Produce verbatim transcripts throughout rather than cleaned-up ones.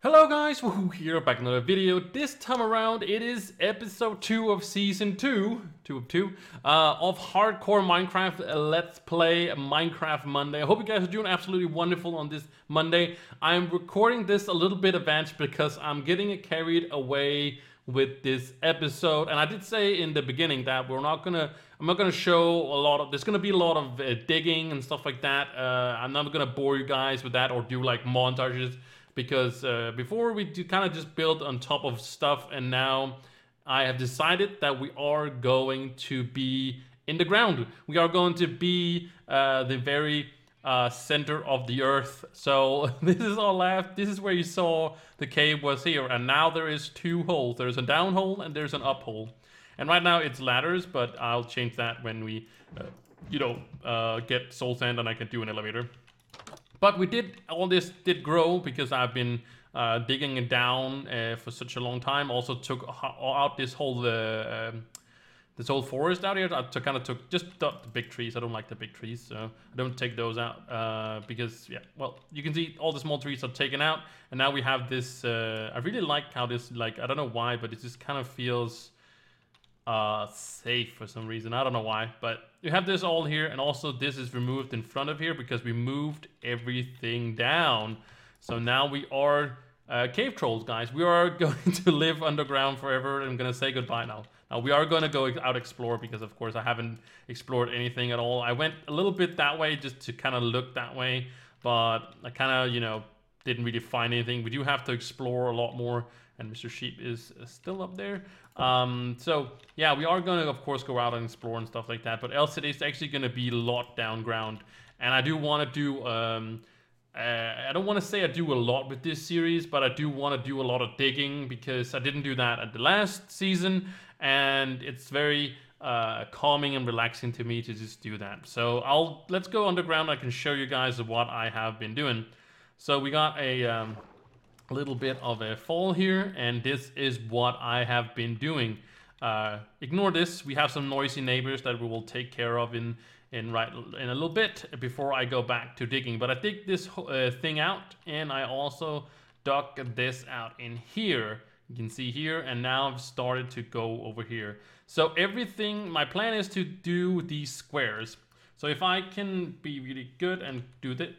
Hello guys, we're here back another video. This time around it is episode two of season two, two of two, uh, of Hardcore Minecraft Let's Play Minecraft Monday. I hope you guys are doing absolutely wonderful on this Monday. I'm recording this a little bit advanced because I'm getting carried away with this episode. And I did say in the beginning that we're not gonna, I'm not gonna show a lot of, there's gonna be a lot of uh, digging and stuff like that. Uh, I'm not gonna bore you guys with that or do like montages. Because uh, before we do kind of just build on top of stuff, and now I have decided that we are going to be in the ground. We are going to be uh, the very uh, center of the earth. So this is all left. This is where you saw the cave was here, and now there is two holes. There's a down hole and there's an up hole. And right now it's ladders, but I'll change that when we, uh, you know, uh, get soul sand and I can do an elevator. But we did, all this did grow because I've been uh, digging it down uh, for such a long time. Also took out this whole uh, this whole forest out here. I took, kind of took, just the big trees. I don't like the big trees, so I don't take those out uh, because, yeah, well, you can see all the small trees are taken out. And now we have this, uh, I really like how this, like, I don't know why, but it just kind of feels uh, safe for some reason. I don't know why, but you have this all here, and also this is removed in front of here because we moved everything down. So now we are uh, cave trolls, guys. We are going to live underground forever. I'm gonna say goodbye now. Now we are gonna go out explore because of course I haven't explored anything at all. I went a little bit that way just to kind of look that way, but I kind of, you know, didn't really find anything. We do have to explore a lot more. And Mister Sheep is still up there. Um, so yeah, we are gonna of course go out and explore and stuff like that, but else it is actually gonna be lot down ground. And I do wanna do, um, uh, I don't wanna say I do a lot with this series, but I do wanna do a lot of digging because I didn't do that at the last season. And it's very uh, calming and relaxing to me to just do that. So I'll, let's go underground. I can show you guys what I have been doing. So we got a, um, a little bit of a fall here, and this is what I have been doing. Uh, ignore this. We have some noisy neighbors that we will take care of in in right in a little bit before I go back to digging. But I dig this uh, thing out, and I also dug this out in here. You can see here, and now I've started to go over here. So everything. My plan is to do these squares. So if I can be really good and do this,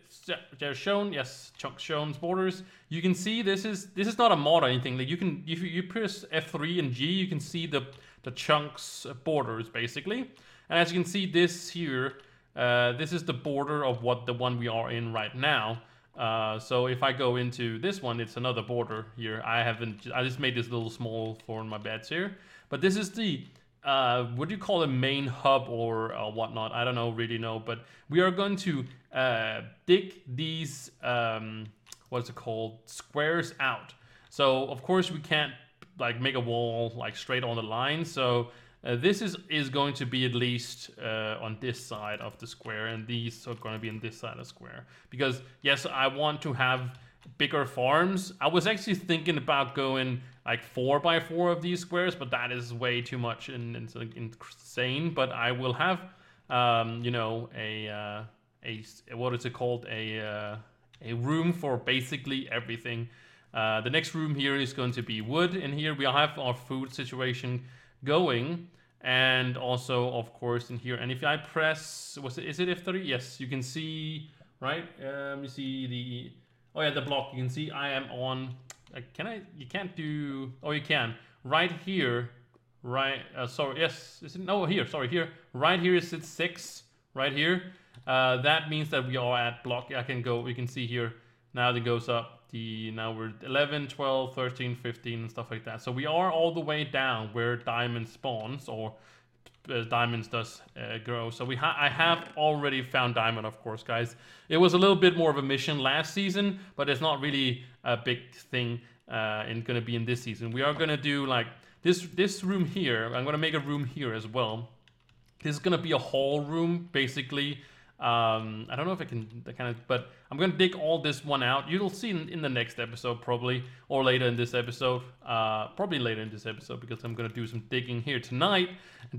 they're shown, yes, chunks shown, borders. You can see this is this is not a mod or anything. Like you can, if you press F three and G, you can see the the chunks borders basically. And as you can see, this here, uh, this is the border of what the one we are in right now. Uh, so if I go into this one, it's another border here. I haven't, I just made this little small for my beds here, but this is the. Uh, what do you call a main hub or uh, whatnot? I don't know, really know, but we are going to uh, dig these, um, what's it called, squares out. So of course we can't like make a wall like straight on the line. So uh, this is, is going to be at least uh, on this side of the square, and these are going to be on this side of the square. Because yes, I want to have bigger farms. I was actually thinking about going like four by four of these squares, but that is way too much and, and insane. But I will have, um, you know, a uh, a what is it called? A uh, a room for basically everything. Uh, the next room here is going to be wood, and here we have our food situation going, and also of course in here. And if I press, was it is it F three? Yes, you can see right. Um, you see the. Oh yeah, the block, you can see I am on, uh, can I, you can't do, oh you can, right here, right, uh, sorry, yes, is it, no, here, sorry, here, right here is it six, right here, uh, that means that we are at block, I can go, we can see here, now it goes up, the, now we're eleven, twelve, thirteen, fifteen, and stuff like that, so we are all the way down where diamond spawns, or Uh, diamonds does uh, grow. So we ha I have already found diamond, of course, guys. It was a little bit more of a mission last season, but it's not really a big thing uh, and gonna be in this season. We are gonna do like this this room here. I'm gonna make a room here as well. This is gonna be a hall room basically. Um, I don't know if I can kind of, but I'm gonna dig all this one out. You'll see in, in the next episode probably, or later in this episode, uh, probably later in this episode because I'm gonna do some digging here tonight,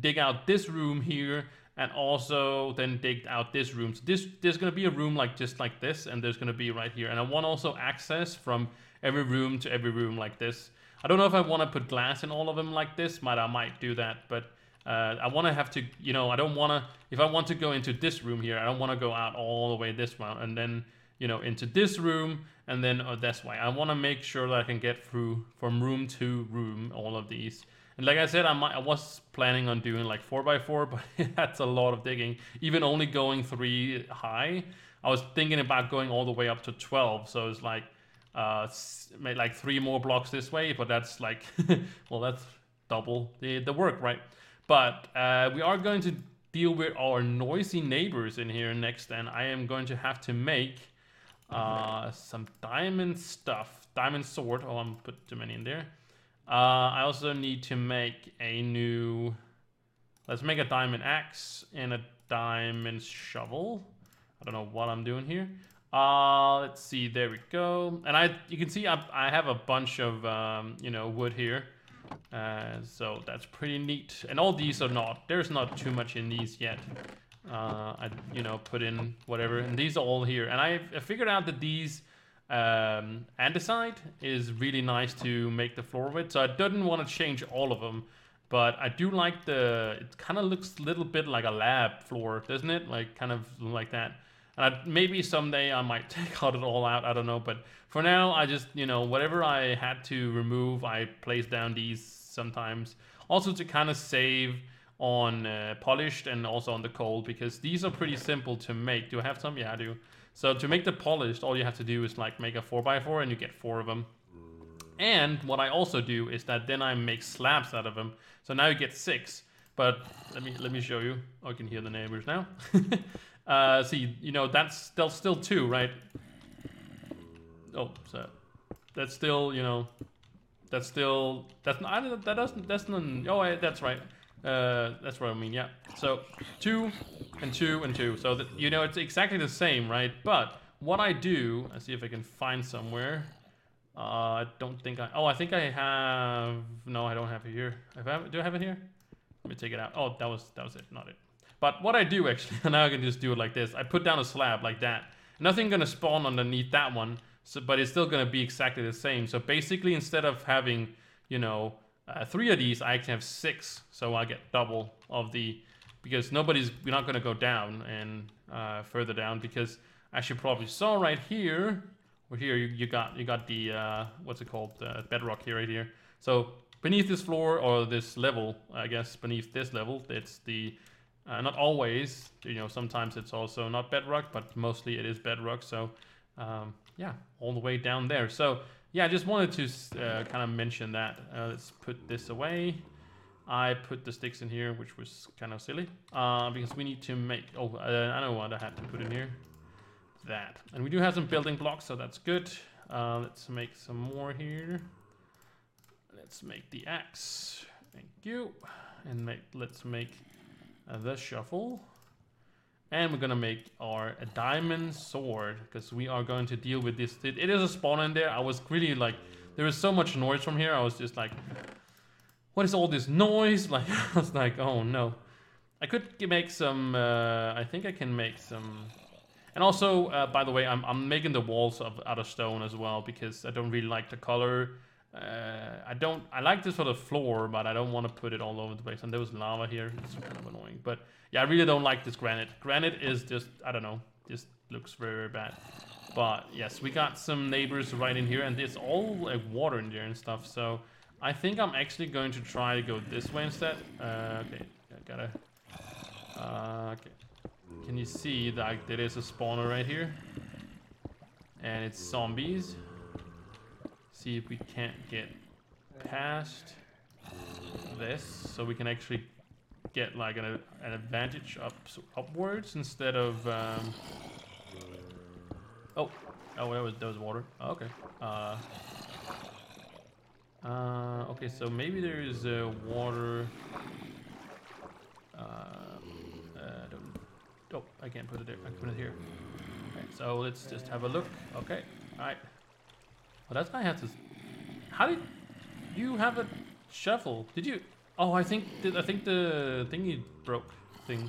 dig out this room here, and also then dig out this room. So this, there's gonna be a room like just like this, and there's gonna be right here. And I want also access from every room to every room like this. I don't know if I wanna put glass in all of them like this, might I might do that, but uh, I wanna have to, you know, I don't wanna, if I want to go into this room here, I don't wanna go out all the way this round and then, you know, into this room, and then oh, that's why. I wanna make sure that I can get through from room to room, all of these. And like I said, I, might, I was planning on doing like four by four, but that's a lot of digging. Even only going three high, I was thinking about going all the way up to twelve. So it's like, uh, made like three more blocks this way, but that's like, well, that's double the, the work, right? But uh, we are going to deal with our noisy neighbors in here next, and I am going to have to make uh, some diamond stuff, diamond sword. Oh, I'm put too many in there. Uh, I also need to make a new, let's make a diamond axe and a diamond shovel. I don't know what I'm doing here. Uh, let's see, there we go. And I, you can see I, I have a bunch of, um, you know, wood here. Uh, so that's pretty neat. And all these are not, there's not too much in these yet. Uh, I, you know, put in whatever, and these are all here. And I, I figured out that these Um, andesite is really nice to make the floor with, so I didn't want to change all of them, but I do like the, it kind of looks a little bit like a lab floor, doesn't it? Like kind of like that. And I, maybe someday I might take out it all out, I don't know, but for now I just, you know, whatever I had to remove, I place down these sometimes, also to kind of save on uh, polished and also on the coal, because these are pretty simple to make. Do I have some? Yeah, I do. So to make the polished, all you have to do is like make a four by four, and you get four of them. And what I also do is that then I make slabs out of them. So now you get six. But let me let me show you. Oh, I can hear the neighbors now. uh, see, you know, that's, that's still two, right? Oh, so that's still, you know, that's still, that's not, I don't, that doesn't, that's not, oh, that's right. Uh, that's what I mean, yeah. So two and two and two. So that, you know, it's exactly the same, right? But what I do, I see if I can find somewhere. Uh, I don't think I. Oh, I think I have. No, I don't have it here. If I have, do I have it here? Let me take it out. Oh, that was that was it, not it. But what I do actually, now I can just do it like this. I put down a slab like that. Nothing gonna spawn underneath that one. So, but it's still gonna be exactly the same. So basically, instead of having, you know, Uh, three of these, I actually have six, so I get double of the, because nobody's, we're not going to go down and uh, further down, because as you probably saw right here, or here, you, you got you got the, uh, what's it called, the bedrock here, right here. So beneath this floor, or this level, I guess, beneath this level, it's the, uh, not always, you know, sometimes it's also not bedrock, but mostly it is bedrock, so um, yeah, all the way down there. So yeah, I just wanted to uh, kind of mention that. Uh, let's put this away. I put the sticks in here, which was kind of silly, uh, because we need to make, oh, uh, I know what I had to put in here. That. And we do have some building blocks, so that's good. Uh, let's make some more here. Let's make the axe. Thank you. And make, let's make uh, the shovel. And we're gonna make our a diamond sword, because we are going to deal with this. It, it is a spawn in there. I was really like, there was so much noise from here. I was just like, what is all this noise? Like, I was like, oh no. I could make some, uh, I think I can make some. And also, uh, by the way, I'm, I'm making the walls of, out of stone as well, because I don't really like the color. Uh, I don't, I like this for the floor, but I don't want to put it all over the place. And there was lava here. It's kind of annoying, but yeah, I really don't like this granite. Granite is just, I don't know, just looks very, very bad. But yes, we got some neighbors right in here, and it's all like water in there and stuff. So I think I'm actually going to try to go this way instead. Uh, okay, I gotta, uh, okay. Can you see that there is a spawner right here? And it's zombies. See if we can't get past this, so we can actually get like an, an advantage up upwards instead of. Um, oh, oh, that was that was water. Oh, okay. Uh, uh, okay, so maybe there is a uh, water. Uh, uh, don't, oh, I can't put it there. I can put it here. Okay, so let's just have a look. Okay, all right. Oh, that's why I had to. How did you have a shovel? Did you? Oh, I think I think the thingy broke. Thing.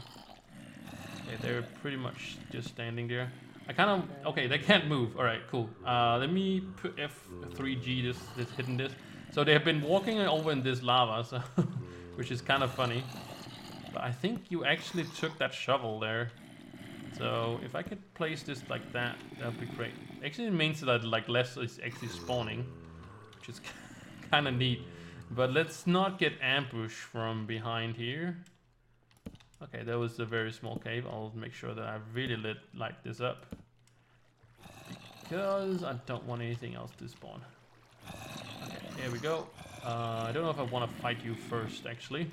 Okay, they're pretty much just standing there. I kind of... Okay, they can't move. All right, cool. Uh, let me put F three G this, this hidden this. So they have been walking over in this lava, so which is kind of funny. But I think you actually took that shovel there. So if I could place this like that, that would be great. Actually, it means that like less is actually spawning, which is kind of neat. But let's not get ambushed from behind here. Okay, that was a very small cave. I'll make sure that I really lit light this up, because I don't want anything else to spawn. Okay, here we go. Uh, I don't know if I want to fight you first, actually.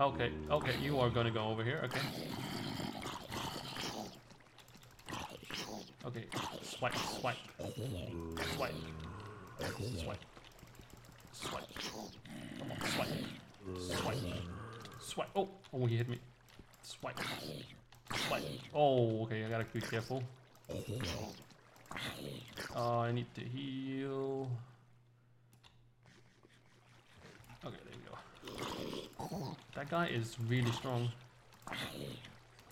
Okay, okay, you are going to go over here. Okay. Okay, swipe, swipe, swipe, swipe, swipe, come on, swipe, swipe, swipe, oh, oh, he hit me, swipe, swipe, oh, okay, I gotta be careful, uh, I need to heal, okay, there we go, that guy is really strong,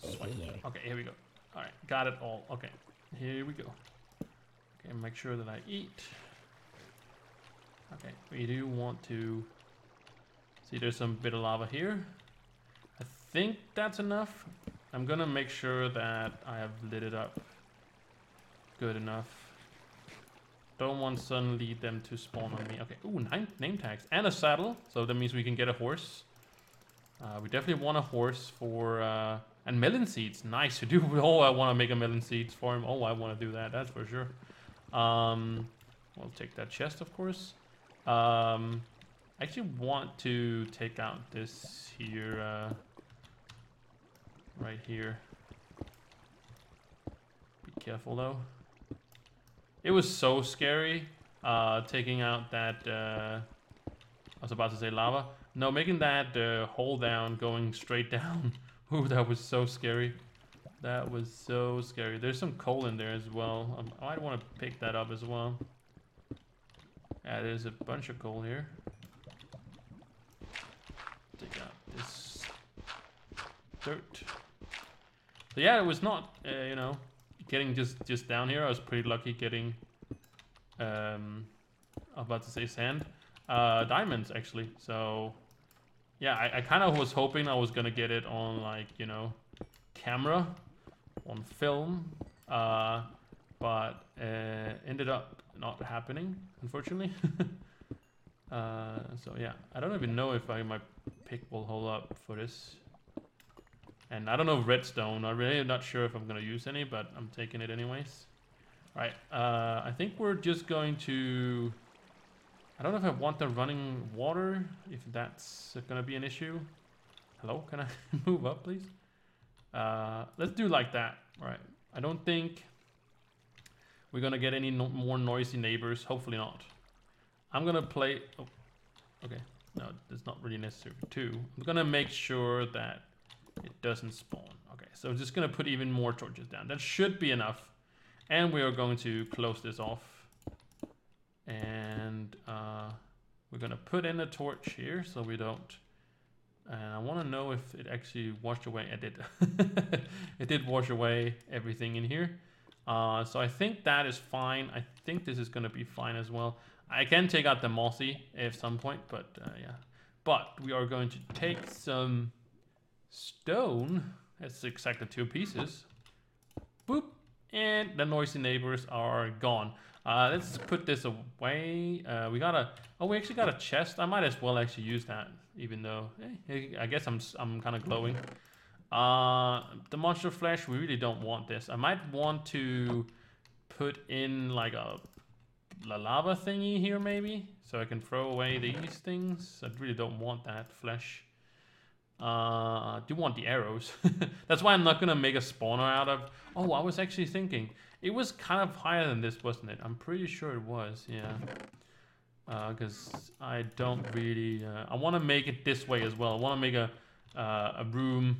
swipe, okay, here we go, alright, got it all, okay. Here we go. Okay, make sure that I eat. Okay, we do want to see there's some bit of lava here. I think that's enough. I'm gonna make sure that I have lit it up good enough. Don't want suddenly them to spawn on me. Okay, ooh, nine name tags and a saddle. So that means we can get a horse. Uh, we definitely want a horse for... Uh, And melon seeds, nice to do. Oh, I want to make a melon seeds for him. Oh, I want to do that, that's for sure. Um, we'll take that chest, of course. Um, I actually want to take out this here, uh, right here. Be careful though. It was so scary, uh, taking out that, uh, I was about to say lava. No, making that uh, hole down, going straight down. Ooh, that was so scary. That was so scary. There's some coal in there as well. Um, I might want to pick that up as well. Yeah, there's a bunch of coal here. Take out this dirt. So yeah, it was not, uh, you know, getting just, just down here. I was pretty lucky getting, um, I was about to say sand. Uh, diamonds, actually, so... Yeah, I, I kind of was hoping I was going to get it on, like, you know, camera, on film, uh, but uh, ended up not happening, unfortunately. uh, so, yeah, I don't even know if I, my pick will hold up for this. And I don't know redstone. I really am not sure if I'm going to use any, but I'm taking it anyways. All right, uh, I think we're just going to... I don't know if I want the running water, if that's gonna be an issue. Hello, can I move up, please? Uh, let's do like that. All right, I don't think we're gonna get any no more noisy neighbors. Hopefully not. I'm gonna play, oh, okay. No, it's not really necessary too. I'm gonna make sure that it doesn't spawn. Okay, so I'm just gonna put even more torches down. That should be enough. And we are going to close this off. And uh, we're gonna put in a torch here so we don't. And I want to know if it actually washed away. It did. It did wash away everything in here. Uh, so I think that is fine. I think this is gonna be fine as well. I can take out the mossy at some point, but uh, yeah. But we are going to take some stone. That's exactly two pieces. Boop, and the noisy neighbors are gone. Uh, let's put this away. Uh, we got a, oh, we actually got a chest. I might as well actually use that, even though, eh, I guess I'm, I'm kind of glowing. Uh, the monster flesh, we really don't want this. I might want to put in like a lava thingy here, maybe, so I can throw away these things. I really don't want that flesh. Uh, I do want the arrows. That's why I'm not gonna make a spawner out of, oh, I was actually thinking. It was kind of higher than this, wasn't it? I'm pretty sure it was, yeah. Because uh, I don't really... Uh, I want to make it this way as well. I want to make a, uh, a room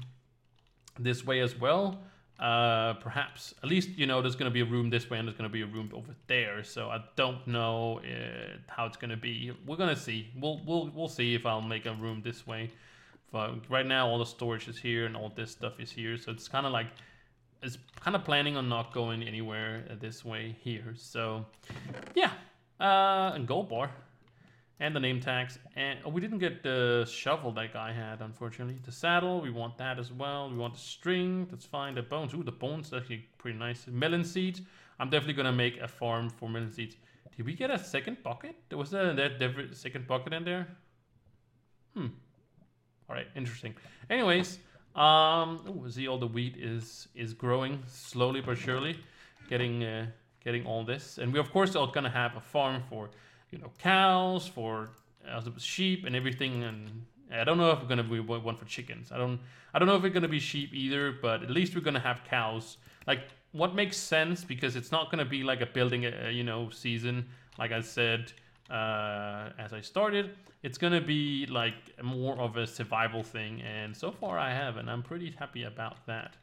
this way as well. Uh, perhaps. At least, you know, there's going to be a room this way and there's going to be a room over there. So I don't know uh, how it's going to be. We're going to see. We'll, we'll, we'll see if I'll make a room this way. But right now all the storage is here and all this stuff is here, so it's kind of like it's kind of planning on not going anywhere this way here. So yeah, uh and gold bar and the name tags, and oh, we didn't get the shovel that guy had, unfortunately. The saddle, we want that as well. We want the string, that's fine. The bones, ooh, the bones are actually pretty nice. Melon seeds, I'm definitely gonna make a farm for melon seeds. Did we get a second bucket? There was a that second bucket in there. Hmm. All right, interesting. Anyways, um, ooh, see, all the wheat is is growing slowly but surely, getting uh, getting all this, and we of course are gonna have a farm for, you know, cows, for uh, sheep and everything. And I don't know if we're gonna be one for chickens. I don't I don't know if we're gonna be sheep either, but at least we're gonna have cows. Like, what makes sense, because it's not gonna be like a building uh, you know, season. Like I said, uh, as I started, it's gonna be like more of a survival thing, and so far I have, and I'm pretty happy about that.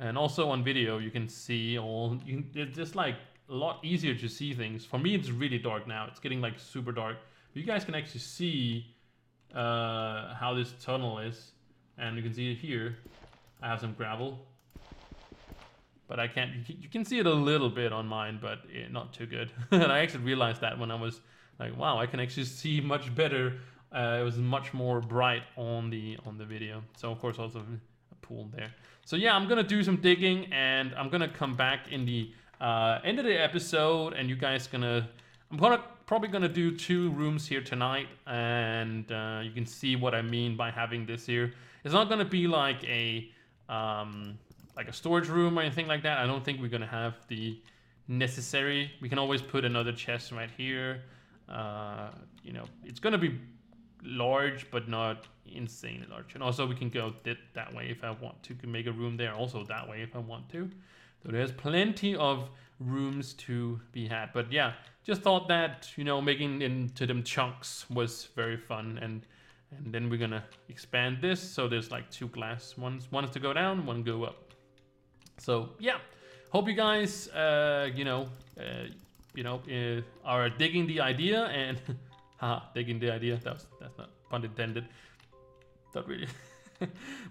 And also on video you can see all you, it's just like a lot easier to see things. For me, it's really dark now. It's getting like super dark. You guys can actually see uh, how this tunnel is, and you can see it here. I have some gravel, but I can't. You can see it a little bit on mine, but it, not too good. And I actually realized that when I was like, "Wow, I can actually see much better." Uh, it was much more bright on the on the video. So of course, also a pool there. So yeah, I'm gonna do some digging, and I'm gonna come back in the Uh, end of the episode, and you guys gonna I'm gonna probably gonna do two rooms here tonight, and uh, you can see what I mean by having this here. It's not gonna be like a um, like a storage room or anything like that. I don't think we're gonna have the necessary. We can always put another chest right here. Uh, you know, it's gonna be large but not insanely large, and also we can go th that way if I want to. Can make a room there also that way if I want to. So there's plenty of rooms to be had. But yeah, just thought that, you know, making into them chunks was very fun. And and then we're gonna expand this. So there's like two glass ones. One is to go down, one go up. So yeah, hope you guys, uh, you know, uh, you know, uh, are digging the idea and haha, digging the idea. That was, that's not pun intended. Not really.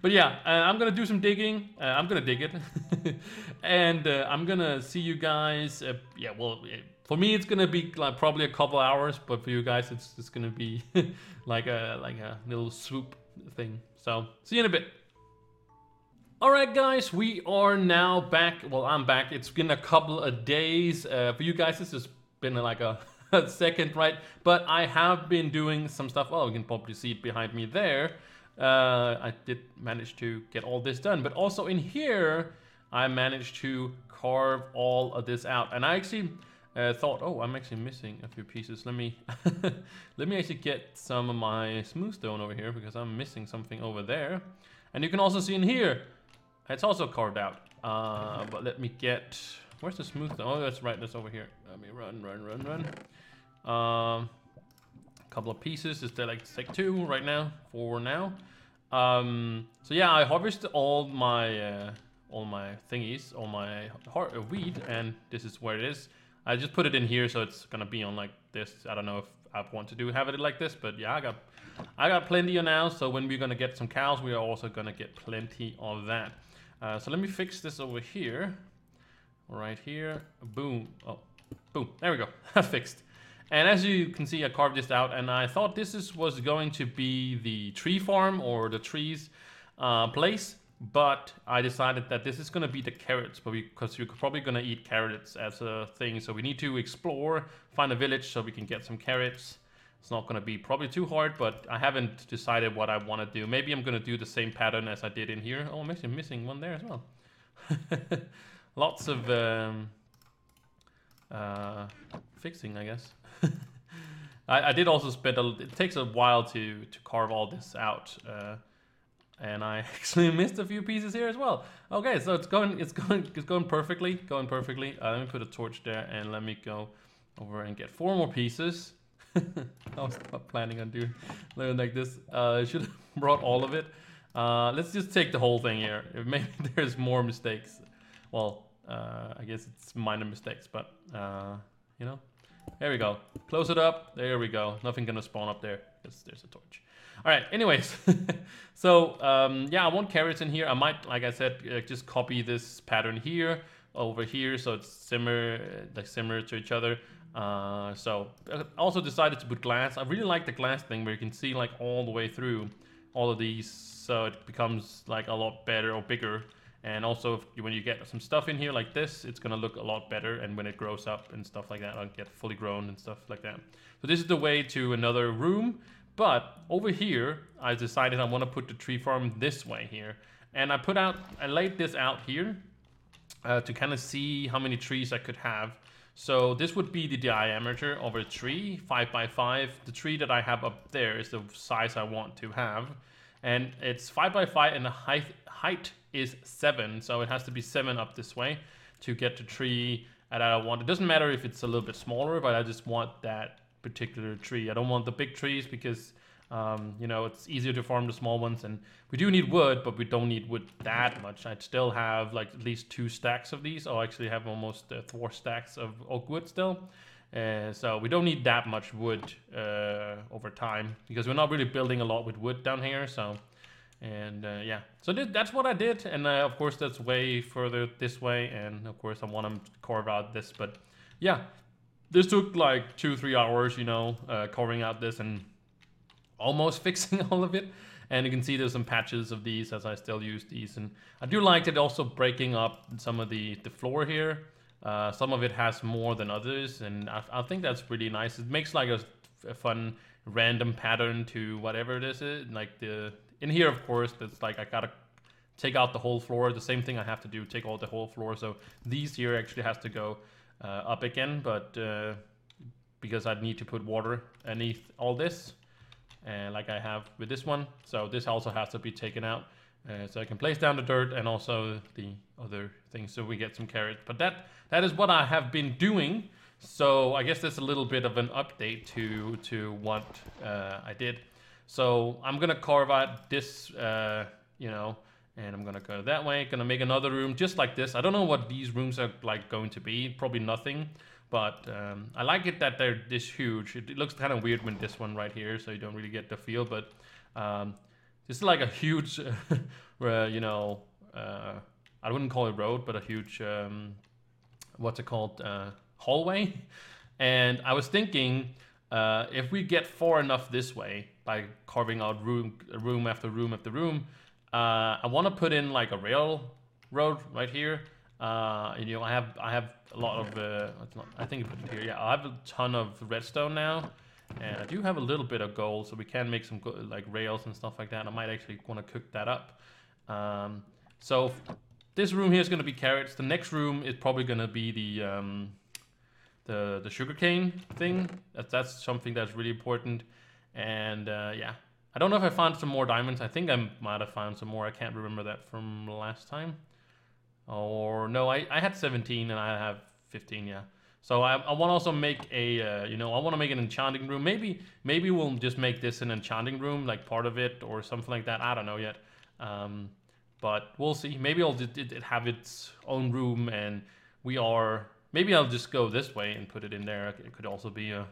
But yeah, uh, I'm gonna do some digging. Uh, I'm gonna dig it, and uh, I'm gonna see you guys. Uh, yeah, well, it, for me it's gonna be like probably a couple hours, but for you guys it's just gonna be like a like a little swoop thing. So see you in a bit. All right, guys, we are now back. Well, I'm back. It's been a couple of days uh, for you guys. This has been like a second, right? But I have been doing some stuff. Oh, you can probably see it behind me there. Uh, I did manage to get all this done, but also in here I managed to carve all of this out, and I actually uh, thought, oh, I'm actually missing a few pieces. Let me let me actually get some of my smooth stone over here, because I'm missing something over there. And you can also see in here it's also carved out, uh, but let me get, where's the smooth stone? Oh, that's right, that's over here. Let me run run run run um couple of pieces. Is there like sec two right now for now? Um, so yeah, I harvested all my uh, all my thingies, all my heart, uh, wheat, and this is where it is. I just put it in here, so it's gonna be on like this. I don't know if I want to do have it like this, but yeah, I got I got plenty of now. So when we're gonna get some cows, we are also gonna get plenty of that. Uh, so let me fix this over here, right here. Boom! Oh, boom! There we go. Fixed. And as you can see, I carved this out, and I thought this is, was going to be the tree farm or the trees uh, place, but I decided that this is going to be the carrots, because you're probably going to eat carrots as a thing. So we need to explore, find a village so we can get some carrots. It's not going to be probably too hard, but I haven't decided what I want to do. Maybe I'm going to do the same pattern as I did in here. Oh, I'm actually missing one there as well. Lots of um, uh, fixing, I guess. I, I did also spend a, it takes a while to to carve all this out, uh, and I actually missed a few pieces here as well. Okay, so it's going it's going it's going perfectly, going perfectly. Uh, let me put a torch there, and let me go over and get four more pieces. I was not planning on doing like this. Uh, I should have brought all of it. Uh, let's just take the whole thing here. Maybe there's more mistakes. Well, uh, I guess it's minor mistakes, but uh, you know. There we go. Close it up. There we go. Nothing gonna spawn up there. There's, there's a torch. All right. Anyways, so um, yeah, I want carrots in here. I might, like I said, uh, just copy this pattern here over here, so it's similar, uh, like similar to each other. Uh, so I also decided to put glass. I really like the glass thing where you can see like all the way through all of these, so it becomes like a lot better or bigger. And also, if you, when you get some stuff in here like this, it's going to look a lot better. And when it grows up and stuff like that, I'll get fully grown and stuff like that. So this is the way to another room. But over here, I decided I want to put the tree farm this way here. And I put out, I laid this out here uh, to kind of see how many trees I could have. So this would be the diameter of a tree, five by five. The tree that I have up there is the size I want to have. And it's five by five and the height, height is seven. So it has to be seven up this way to get the tree that I want. It doesn't matter if it's a little bit smaller, but I just want that particular tree. I don't want the big trees because, um, you know, it's easier to farm the small ones. And we do need wood, but we don't need wood that much. I'd still have like at least two stacks of these. I'll actually have almost uh, four stacks of oak wood still. Uh, so we don't need that much wood uh, over time because we're not really building a lot with wood down here. So, and uh, yeah, so th that's what I did. And uh, of course, that's way further this way. And of course, I want to carve out this. But yeah, this took like two, three hours, you know, uh, carving out this and almost fixing all of it. And you can see there's some patches of these as I still use these. And I do like it also breaking up some of the, the floor here. Uh, some of it has more than others, and I, I think that's really nice. It makes like a, a fun random pattern to whatever this is. Like the in here, of course, that's like I gotta take out the whole floor. The same thing I have to do, take out the whole floor. So these here actually has to go uh, up again, but uh, because I need to put water beneath all this, and uh, like I have with this one. So this also has to be taken out. Uh, so I can place down the dirt and also the other things, so we get some carrots. But that that is what I have been doing. So I guess that's a little bit of an update to to what uh, I did. So I'm gonna carve out this, uh, you know, and I'm gonna go that way. Gonna make another room just like this. I don't know what these rooms are like going to be. Probably nothing. But um, I like it that they're this huge. It, it looks kind of weird when this one right here, so you don't really get the feel. But um, it's like a huge, uh, you know, uh, I wouldn't call it road, but a huge, um, what's it called, uh, hallway. And I was thinking, uh, if we get far enough this way by carving out room, room after room after room, uh, I want to put in like a railroad right here. Uh, and, you know, I have I have a lot of, uh, it's not, I think I put it here. Yeah, I have a ton of redstone now. And I do have a little bit of gold, so we can make some like rails and stuff like that. I might actually want to cook that up. Um, so this room here is going to be carrots. The next room is probably going to be the um, the the sugarcane thing. That, that's something that's really important. And uh, yeah, I don't know if I found some more diamonds. I think I might have found some more. I can't remember that from last time. Or no, I, I had seventeen and I have fifteen. Yeah. So I, I want to also make a, uh, you know, I want to make an enchanting room. Maybe maybe we'll just make this an enchanting room, like part of it or something like that. I don't know yet. Um, but we'll see. Maybe I'll just, it, it have its own room and we are, maybe I'll just go this way and put it in there. It could also be a,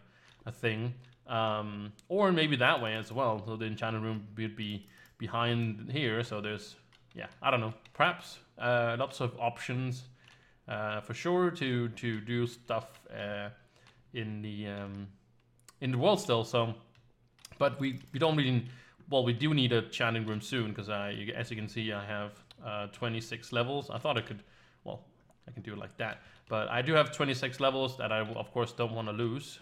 a thing. Um, or maybe that way as well. So the enchanting room would be behind here. So there's, yeah, I don't know. Perhaps uh, lots of options. Uh, for sure to to do stuff uh, in the um, in the world still. So, but we we don't really well we do need a chatting room soon because I as you can see I have uh, twenty-six levels. I thought I could well I can do it like that, but I do have twenty-six levels that I of course don't want to lose.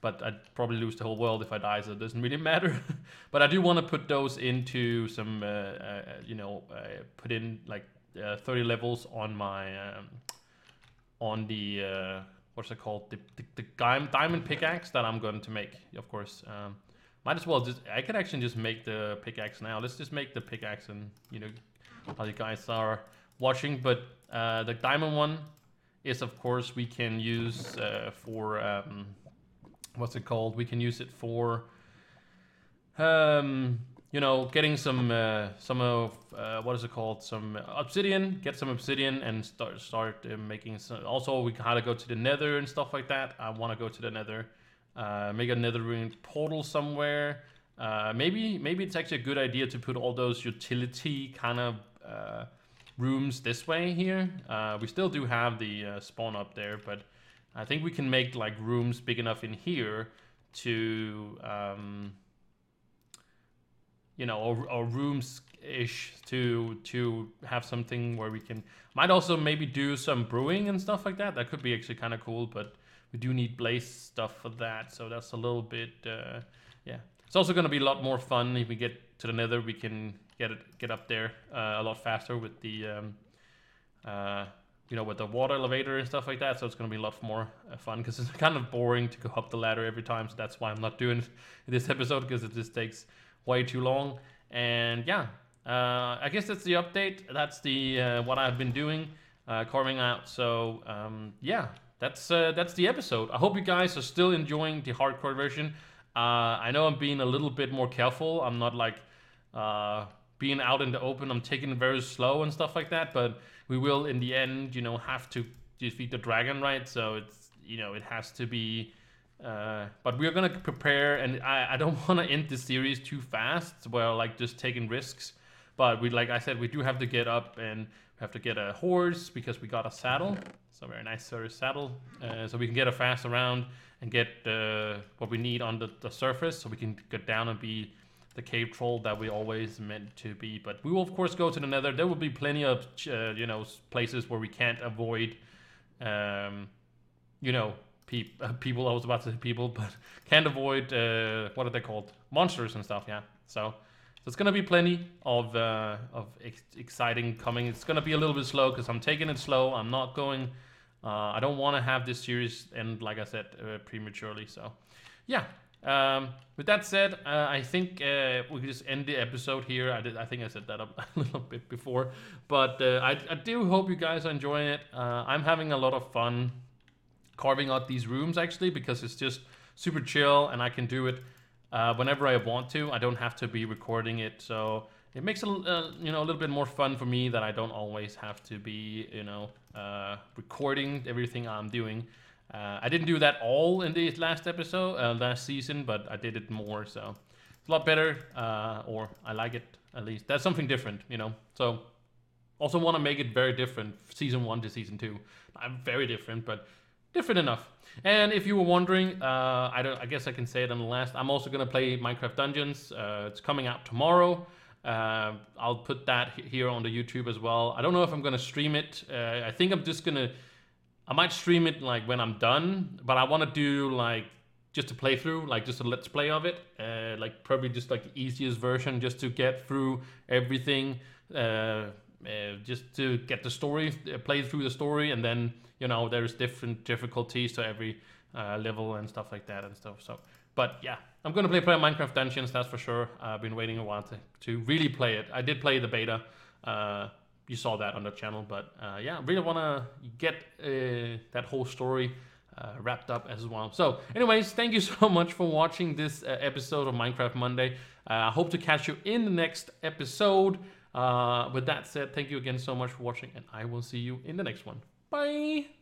But I'd probably lose the whole world if I die, so it doesn't really matter. But I do want to put those into some uh, uh, you know uh, put in like. Uh, thirty levels on my um, on the uh, what's it called the, the, the diamond pickaxe that I'm going to make, of course. Um, might as well just I could actually just make the pickaxe now. Let's just make the pickaxe, and you know how you guys are watching. But uh, the diamond one is of course we can use uh, for um, what's it called we can use it for um, you know, getting some uh, some of uh, what is it called? Some obsidian. Get some obsidian and start start uh, making some. Also, we kind of go to the Nether and stuff like that. I want to go to the Nether. Uh, make a Netherring portal somewhere. Uh, maybe maybe it's actually a good idea to put all those utility kind of uh, rooms this way here. Uh, we still do have the uh, spawn up there, but I think we can make like rooms big enough in here to. Um, you know, or, or rooms-ish to to have something where we can... Might also maybe do some brewing and stuff like that. That could be actually kind of cool, but we do need blaze stuff for that. So that's a little bit, uh, yeah. It's also going to be a lot more fun. If we get to the Nether, we can get it, get up there uh, a lot faster with the, um, uh, you know, with the water elevator and stuff like that. So it's going to be a lot more uh, fun because it's kind of boring to go up the ladder every time. So that's why I'm not doing it in this episode because it just takes... way too long. And yeah, uh, I guess that's the update. That's the uh, what I've been doing, uh, carving out. So um, yeah, that's uh, that's the episode. I hope you guys are still enjoying the hardcore version. Uh, I know I'm being a little bit more careful. I'm not like uh, being out in the open. I'm taking it very slow and stuff like that. But we will in the end, you know, have to defeat the dragon, right? So it's, you know, it has to be. Uh, but we're gonna prepare, and I, I don't want to end this series too fast. Well, like just taking risks, but we, like I said, we do have to get up and we have to get a horse because we got a saddle. So very nice sort of saddle, uh, so we can get a fast around and get uh, what we need on the, the surface, so we can get down and be the cave troll that we always meant to be. But we will of course go to the Nether. There will be plenty of uh, you know, places where we can't avoid, um, you know. People, I was about to say people, but can't avoid, uh, what are they called? Monsters and stuff, yeah. So, so it's going to be plenty of uh, of ex exciting coming. It's going to be a little bit slow because I'm taking it slow. I'm not going, uh, I don't want to have this series end, like I said, uh, prematurely. So, yeah. Um, with that said, uh, I think uh, we can just end the episode here. I did, I think I said that up a little bit before. But uh, I, I do hope you guys are enjoying it. Uh, I'm having a lot of fun carving out these rooms actually, because it's just super chill and I can do it uh, whenever I want to. I don't have to be recording it, so it makes it uh, you know, a little bit more fun for me that I don't always have to be, you know, uh, recording everything I'm doing. Uh, I didn't do that all in the last episode, uh, last season, but I did it more, so it's a lot better, uh, or I like it at least. That's something different, you know. So also want to make it very different, season one to season two. Not very different, but different enough. And if you were wondering, uh, I don't. I guess I can say it on the last. I'm also gonna play Minecraft Dungeons. Uh, it's coming out tomorrow. Uh, I'll put that here on the YouTube as well. I don't know if I'm gonna stream it. Uh, I think I'm just gonna. I might stream it like when I'm done, but I want to do like just a playthrough, like just a let's play of it. Uh, like probably just like the easiest version, just to get through everything. Uh, Uh, just to get the story, uh, play through the story, and then, you know, there's different difficulties to every uh, level and stuff like that and stuff. So, but yeah, I'm gonna play, play Minecraft Dungeons, that's for sure. Uh, I've been waiting a while to, to really play it. I did play the beta. Uh, you saw that on the channel, but uh, yeah, I really wanna get uh, that whole story uh, wrapped up as well. So, anyways, thank you so much for watching this uh, episode of Minecraft Monday. I uh, hope to catch you in the next episode. Uh, with that said, thank you again so much for watching, and I will see you in the next one. Bye!